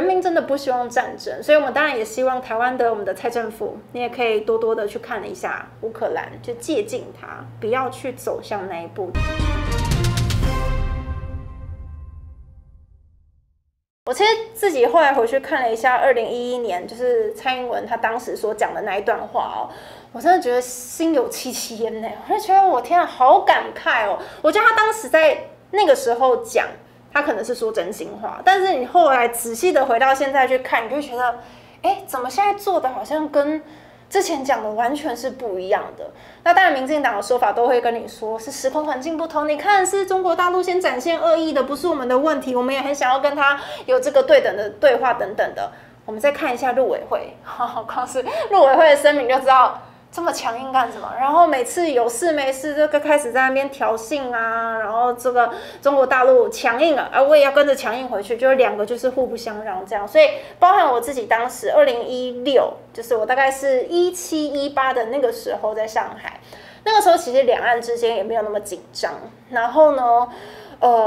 人民真的不希望战争，所以我们当然也希望台湾的我们的蔡政府，你也可以多多的去看一下乌克兰，就借鉴它，不要去走向那一步。我其实自己后来回去看了一下2011年，就是蔡英文她当时所讲的那一段话哦，我真的觉得心有戚戚焉呢。我就觉得我天啊，好感慨哦！我觉得她当时在那个时候讲，她可能是说真心话，但是你后来仔细的回到现在去看，你就觉得，哎，怎么现在做的好像跟之前讲的完全是不一样的。那当然，民进党的说法都会跟你说是时空环境不同，你看是中国大陆先展现恶意的，不是我们的问题，我们也很想要跟他有这个对等的对话等等的。我们再看一下陆委会，光是陆委会的声明就知道这么强硬干什么。然后每次有事没事就开始在那边挑衅啊，然后这个中国大陆强硬了，啊，我也要跟着强硬回去，就是两个就是互不相让这样。所以包含我自己当时2016，就是我大概是17、18的那个时候在上海，那个时候其实两岸之间也没有那么紧张。然后呢，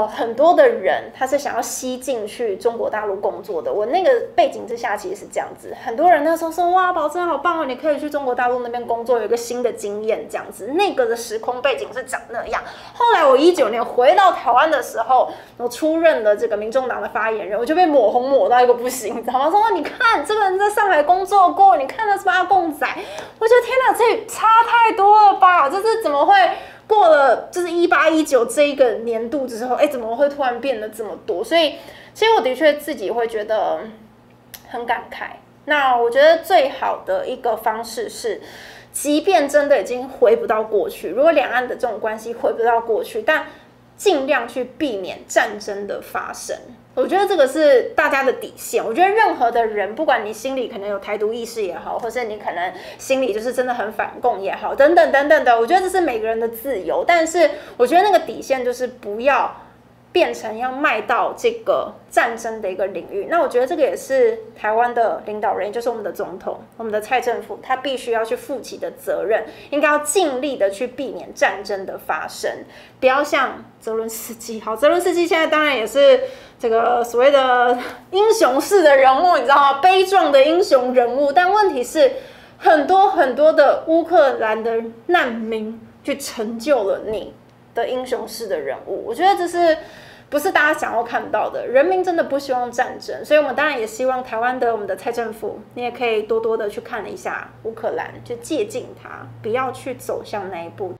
很多的人他是想要吸进去中国大陆工作的。我那个背景之下其实是这样子，很多人那时候说哇，保真好棒哦，你可以去中国大陆那边工作，有一个新的经验这样子。那个的时空背景是长那样。后来我19年回到台湾的时候，我出任了这个民众党的发言人，我就被抹红抹到一个不行，你知道吗？说你看这个人在上海工作过，你看他是阿共仔，我觉得天哪，这差太多了吧？这是怎么会？过了就是18、19这一个年度之后，哎，怎么会突然变得这么多？所以，其实我的确自己会觉得很感慨。那我觉得最好的一个方式是，即便真的已经回不到过去，如果两岸的这种关系回不到过去，但尽量去避免战争的发生。我觉得这个是大家的底线。我觉得任何的人，不管你心里可能有台独意识也好，或是你可能心里就是真的很反共也好，等等等等的，我觉得这是每个人的自由。但是我觉得那个底线就是不要变成要迈到这个战争的一个领域。那我觉得这个也是台湾的领导人，就是我们的总统，我们的蔡政府，他必须要去负起的责任，应该要尽力的去避免战争的发生，不要像泽伦斯基。好，泽伦斯基现在当然也是这个所谓的英雄式的人物，你知道吗？悲壮的英雄人物。但问题是，很多很多的乌克兰的难民去成就了你的英雄式的人物，我觉得这是不是大家想要看到的？人民真的不希望战争，所以我们当然也希望台湾的我们的蔡政府，你也可以多多的去看一下乌克兰，就借鉴它，不要去走向那一步。